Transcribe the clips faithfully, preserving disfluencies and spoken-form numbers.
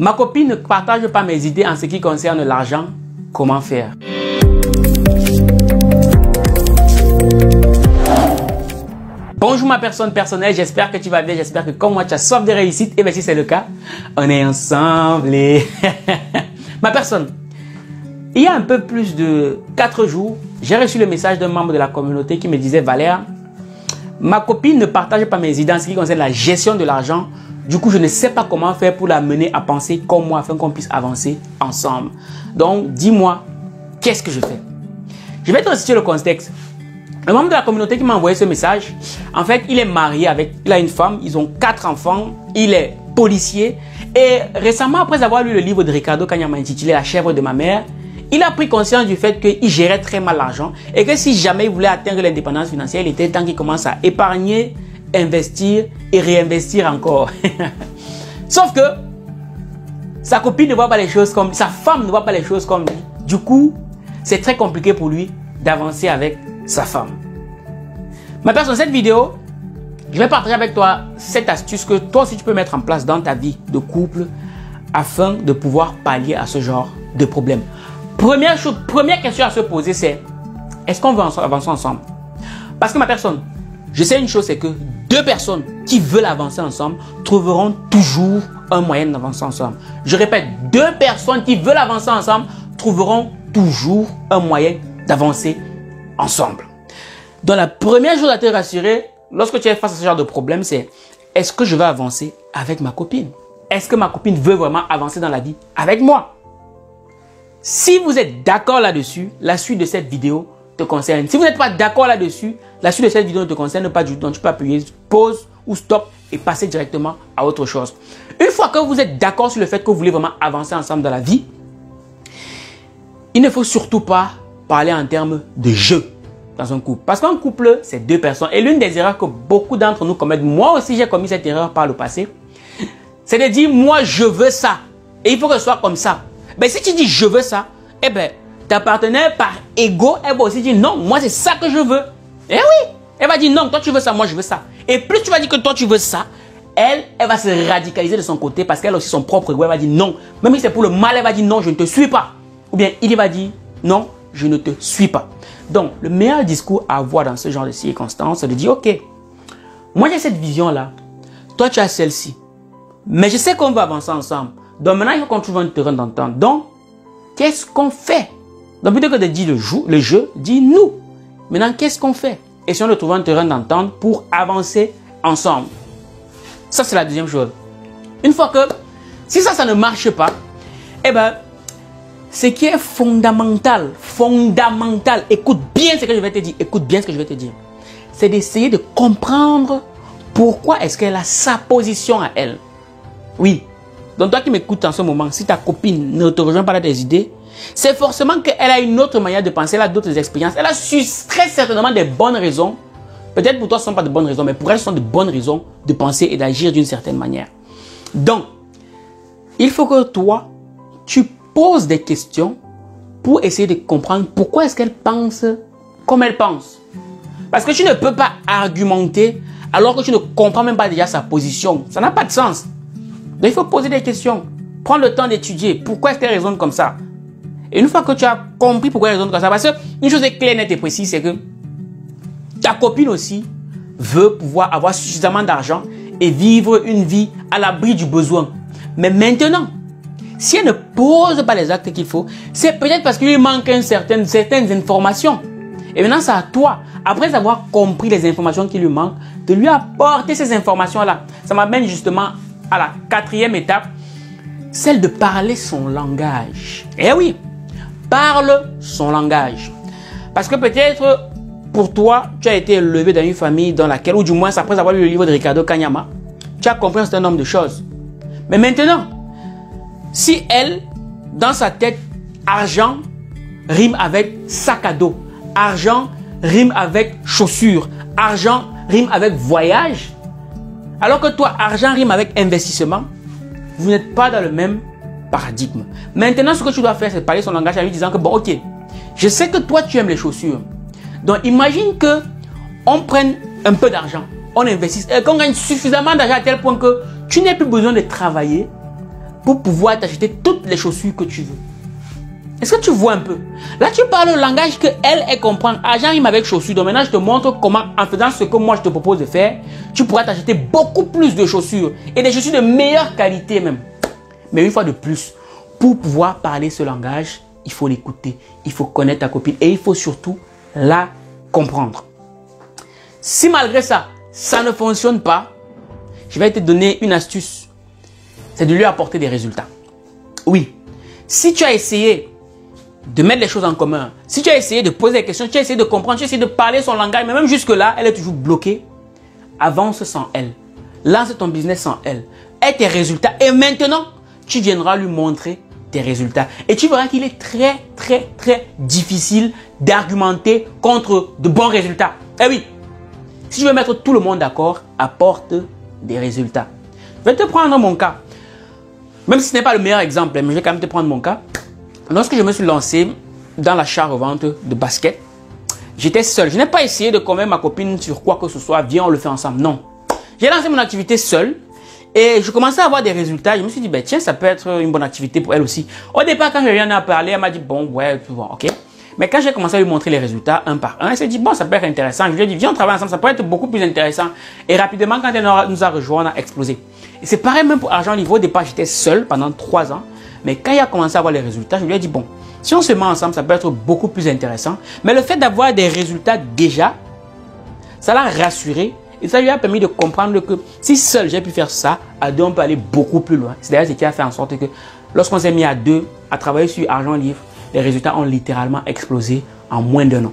Ma copine ne partage pas mes idées en ce qui concerne l'argent. Comment faire? Bonjour ma personne personnelle, j'espère que tu vas bien, j'espère que comme moi tu as soif de réussite. Et bien si c'est le cas, on est ensemble et... Ma personne, il y a un peu plus de quatre jours, j'ai reçu le message d'un membre de la communauté qui me disait: Valère, ma copine ne partage pas mes idées en ce qui concerne la gestion de l'argent. Du coup, je ne sais pas comment faire pour la mener à penser comme moi afin qu'on puisse avancer ensemble. Donc, dis-moi, qu'est-ce que je fais? Je vais te situer le contexte. Un membre de la communauté qui m'a envoyé ce message, en fait, il est marié avec, il a une femme, ils ont quatre enfants, il est policier. Et récemment, après avoir lu le livre de Ricardo Kanyama intitulé « La chèvre de ma mère », il a pris conscience du fait qu'il gérait très mal l'argent et que si jamais il voulait atteindre l'indépendance financière, il était temps qu'il commence à épargner, investir et réinvestir encore. Sauf que sa copine ne voit pas les choses comme lui, sa femme ne voit pas les choses comme lui. Du coup, c'est très compliqué pour lui d'avancer avec sa femme. Ma personne, cette vidéo, je vais partager avec toi cette astuce que toi aussi tu peux mettre en place dans ta vie de couple afin de pouvoir pallier à ce genre de problème. Première chose, première question à se poser, c'est: est-ce qu'on veut avancer ensemble? Parce que ma personne, je sais une chose, c'est que deux personnes qui veulent avancer ensemble trouveront toujours un moyen d'avancer ensemble. Je répète, deux personnes qui veulent avancer ensemble trouveront toujours un moyen d'avancer ensemble. Donc la première chose à te rassurer lorsque tu es face à ce genre de problème, c'est: est-ce que je vais avancer avec ma copine? Est-ce que ma copine veut vraiment avancer dans la vie avec moi? Si vous êtes d'accord là-dessus, la suite de cette vidéo te concerne. Si vous n'êtes pas d'accord là-dessus, la suite de cette vidéo ne te concerne pas du tout. Donc tu peux appuyer pause ou stop et passer directement à autre chose. Une fois que vous êtes d'accord sur le fait que vous voulez vraiment avancer ensemble dans la vie, il ne faut surtout pas parler en termes de jeu dans un couple. Parce qu'un couple, c'est deux personnes. Et l'une des erreurs que beaucoup d'entre nous commettent, moi aussi j'ai commis cette erreur par le passé, c'est de dire: moi je veux ça et il faut que ce soit comme ça. Mais si tu dis je veux ça, eh bien ta partenaire par ego, elle va aussi dire non, moi c'est ça que je veux. Eh oui, elle va dire non, toi tu veux ça, moi je veux ça. Et plus tu vas dire que toi tu veux ça, elle, elle va se radicaliser de son côté parce qu'elle a aussi son propre ego, elle va dire non. Même si c'est pour le mal, elle va dire non, je ne te suis pas. Ou bien il va dire non, je ne te suis pas. Donc le meilleur discours à avoir dans ce genre de circonstances, c'est de dire: ok, moi j'ai cette vision là, toi tu as celle-ci, mais je sais qu'on va avancer ensemble. Donc maintenant il faut qu'on trouve un terrain d'entente. Donc qu'est-ce qu'on fait? Donc plutôt que de dire le jeu, le jeu dis nous. Maintenant qu'est-ce qu'on fait? Essayons de trouver un terrain d'entente pour avancer ensemble. Ça c'est la deuxième chose. Une fois que si ça ça ne marche pas, eh ben ce qui est fondamental, fondamental, écoute bien ce que je vais te dire, écoute bien ce que je vais te dire, c'est d'essayer de comprendre pourquoi est-ce qu'elle a sa position à elle. Oui. Donc toi qui m'écoutes en ce moment, si ta copine ne te rejoint pas dans tes idées, c'est forcément qu'elle a une autre manière de penser, elle a d'autres expériences, elle a très certainement des bonnes raisons. Peut-être pour toi ce ne sont pas de bonnes raisons, mais pour elle ce sont de bonnes raisons de penser et d'agir d'une certaine manière. Donc, il faut que toi, tu poses des questions pour essayer de comprendre pourquoi est-ce qu'elle pense comme elle pense. Parce que tu ne peux pas argumenter alors que tu ne comprends même pas déjà sa position. Ça n'a pas de sens. Donc, il faut poser des questions. Prendre le temps d'étudier. Pourquoi est-ce qu'elle raisonne comme ça? Et une fois que tu as compris pourquoi elle raisonne comme ça, parce qu'une chose est claire, nette et précise, c'est que ta copine aussi veut pouvoir avoir suffisamment d'argent et vivre une vie à l'abri du besoin. Mais maintenant, si elle ne pose pas les actes qu'il faut, c'est peut-être parce qu'il lui manque une certaine, certaines informations. Et maintenant, c'est à toi, après avoir compris les informations qui lui manquent, de lui apporter ces informations-là. Ça m'amène justement à la quatrième étape, celle de parler son langage. Eh oui, parle son langage. Parce que peut-être pour toi, tu as été élevé dans une famille dans laquelle, ou du moins après avoir lu le livre de Ricardo Kanyama, tu as compris un certain nombre de choses. Mais maintenant, si elle, dans sa tête, argent rime avec sac à dos, argent rime avec chaussures, argent rime avec voyage, alors que toi, argent rime avec investissement, vous n'êtes pas dans le même paradigme. Maintenant, ce que tu dois faire, c'est parler son langage en lui disant que bon, ok, je sais que toi, tu aimes les chaussures. Donc, imagine que on prenne un peu d'argent, on investisse, et qu'on gagne suffisamment d'argent à tel point que tu n'aies plus besoin de travailler, pour pouvoir t'acheter toutes les chaussures que tu veux. Est-ce que tu vois un peu? Là, tu parles le langage que elle, elle comprend. Ah, j'arrive avec chaussures. Donc maintenant, je te montre comment, en faisant ce que moi, je te propose de faire, tu pourras t'acheter beaucoup plus de chaussures. Et des chaussures de meilleure qualité même. Mais une fois de plus, pour pouvoir parler ce langage, il faut l'écouter. Il faut connaître ta copine. Et il faut surtout la comprendre. Si malgré ça, ça ne fonctionne pas, je vais te donner une astuce. C'est de lui apporter des résultats. Oui. Si tu as essayé de mettre les choses en commun, si tu as essayé de poser des questions, tu as essayé de comprendre, tu as essayé de parler son langage, mais même jusque-là, elle est toujours bloquée. Avance sans elle. Lance ton business sans elle. Aie tes résultats. Et maintenant, tu viendras lui montrer tes résultats. Et tu verras qu'il est très, très, très difficile d'argumenter contre de bons résultats. Eh oui, si tu veux mettre tout le monde d'accord, apporte des résultats. Je vais te prendre mon cas. Même si ce n'est pas le meilleur exemple, mais je vais quand même te prendre mon cas. Lorsque je me suis lancé dans l'achat-revente de basket, j'étais seul. Je n'ai pas essayé de convaincre ma copine sur quoi que ce soit. Viens, on le fait ensemble. Non. J'ai lancé mon activité seul et je commençais à avoir des résultats. Je me suis dit, bah, tiens, ça peut être une bonne activité pour elle aussi. Au départ, quand je viens à parler, elle m'a dit, bon, ouais, bon, ok. Mais quand j'ai commencé à lui montrer les résultats un par un, elle s'est dit, bon, ça peut être intéressant. Je lui ai dit, viens, on travaille ensemble, ça peut être beaucoup plus intéressant. Et rapidement, quand elle nous a rejoints, on a explosé. Et c'est pareil même pour Argent Livre. Au départ, j'étais seul pendant trois ans. Mais quand il a commencé à avoir les résultats, je lui ai dit, bon, si on se met ensemble, ça peut être beaucoup plus intéressant. Mais le fait d'avoir des résultats déjà, ça l'a rassuré et ça lui a permis de comprendre que si seul j'ai pu faire ça, à deux, on peut aller beaucoup plus loin. C'est d'ailleurs ce qui a fait en sorte que lorsqu'on s'est mis à deux, à travailler sur Argent Livre, les résultats ont littéralement explosé en moins d'un an.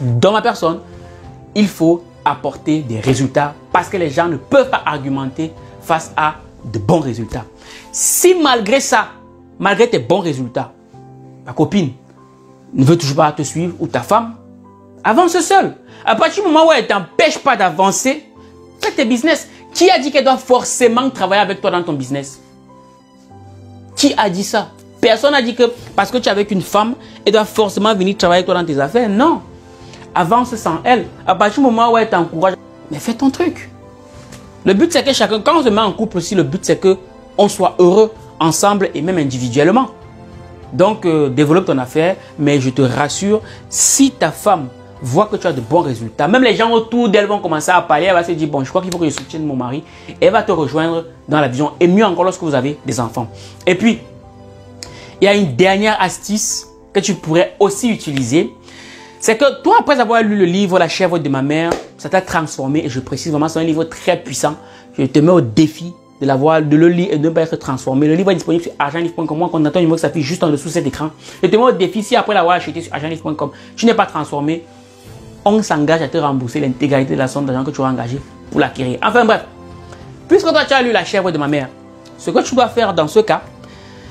Dans ma personne, il faut apporter des résultats parce que les gens ne peuvent pas argumenter face à de bons résultats. Si malgré ça, malgré tes bons résultats, ta copine ne veut toujours pas te suivre ou ta femme, avance seule. À partir du moment où elle ne t'empêche pas d'avancer, fais tes business. Qui a dit qu'elle doit forcément travailler avec toi dans ton business? Qui a dit ça? Personne n'a dit que parce que tu es avec une femme, elle doit forcément venir travailler avec toi dans tes affaires. Non. Avance sans elle. À partir du moment où elle t'encourage, mais fais ton truc. Le but, c'est que chacun, quand on se met en couple aussi, le but, c'est qu'on soit heureux ensemble et même individuellement. Donc, euh, développe ton affaire. Mais je te rassure, si ta femme voit que tu as de bons résultats, même les gens autour d'elle vont commencer à parler, elle va se dire, bon, je crois qu'il faut que je soutienne mon mari. Et elle va te rejoindre dans la vision. Et mieux encore lorsque vous avez des enfants. Et puis, il y a une dernière astuce que tu pourrais aussi utiliser. C'est que toi, après avoir lu le livre La chèvre de ma mère, ça t'a transformé. Et je précise vraiment, c'est un livre très puissant. Je te mets au défi de l'avoir, de le lire et de ne pas être transformé. Le livre est disponible sur argent livre point com. Moi, quand on attend une voix que ça s'affiche juste en dessous de cet écran, je te mets au défi. Si après l'avoir acheté sur argent livre point com, tu n'es pas transformé, on s'engage à te rembourser l'intégralité de la somme d'argent que tu auras engagée pour l'acquérir. Enfin bref, puisque toi, tu as lu La chèvre de ma mère, ce que tu dois faire dans ce cas,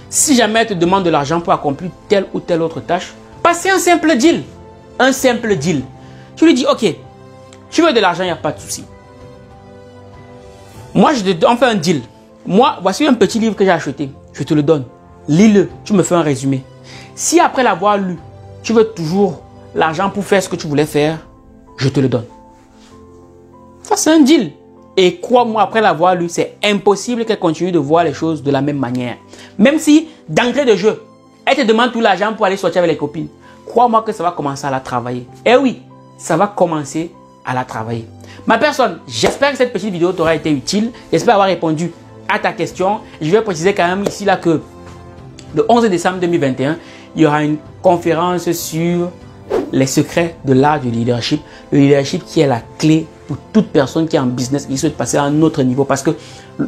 si jamais elle te demande de l'argent pour accomplir telle ou telle autre tâche, passez un simple deal. Un simple deal. Tu lui dis, ok, tu veux de l'argent, il n'y a pas de souci. Moi, je te, on fait un deal. Moi, voici un petit livre que j'ai acheté. Je te le donne. Lis-le. Tu me fais un résumé. Si après l'avoir lu, tu veux toujours l'argent pour faire ce que tu voulais faire, je te le donne. Ça, c'est un deal. Et crois-moi, après l'avoir lu, c'est impossible qu'elle continue de voir les choses de la même manière. Même si, d'entrée de jeu, elle te demande tout l'argent pour aller sortir avec les copines. Crois-moi que ça va commencer à la travailler. Eh oui, ça va commencer à la travailler. Ma personne, j'espère que cette petite vidéo t'aura été utile. J'espère avoir répondu à ta question. Je vais préciser quand même ici là que le onze décembre deux mille vingt et un, il y aura une conférence sur les secrets de l'art du leadership. Le leadership qui est la clé pour toute personne qui est en business et qui souhaite passer à un autre niveau. Parce que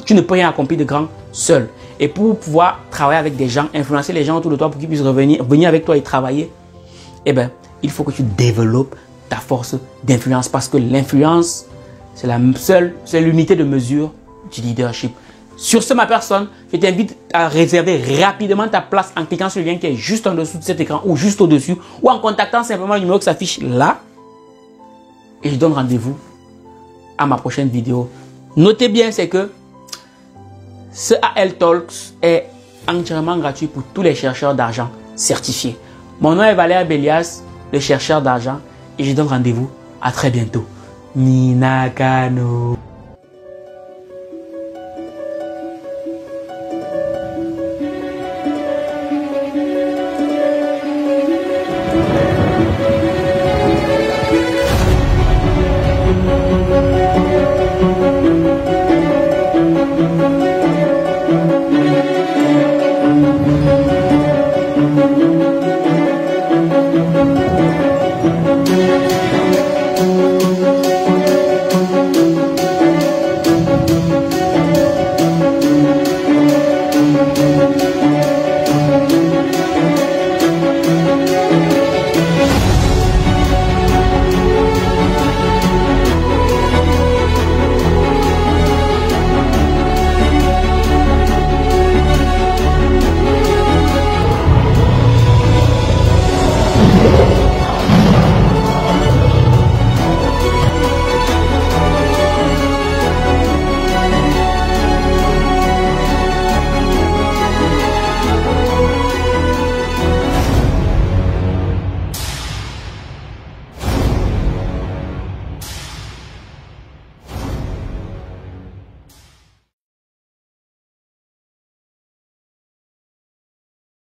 tu ne peux rien accomplir de grand seul. Et pour pouvoir travailler avec des gens, influencer les gens autour de toi pour qu'ils puissent revenir, venir avec toi et travailler, eh bien, il faut que tu développes ta force d'influence. Parce que l'influence, c'est la seule, c'est l'unité de mesure du leadership. Sur ce, ma personne, je t'invite à réserver rapidement ta place en cliquant sur le lien qui est juste en dessous de cet écran ou juste au-dessus ou en contactant simplement le numéro qui s'affiche là. Et je donne rendez-vous à ma prochaine vidéo. Notez bien, c'est que ce A L Talks est entièrement gratuit pour tous les chercheurs d'argent certifiés. Mon nom est Valère Bélias, le chercheur d'argent, et je donne rendez-vous à très bientôt. MINAKANOOO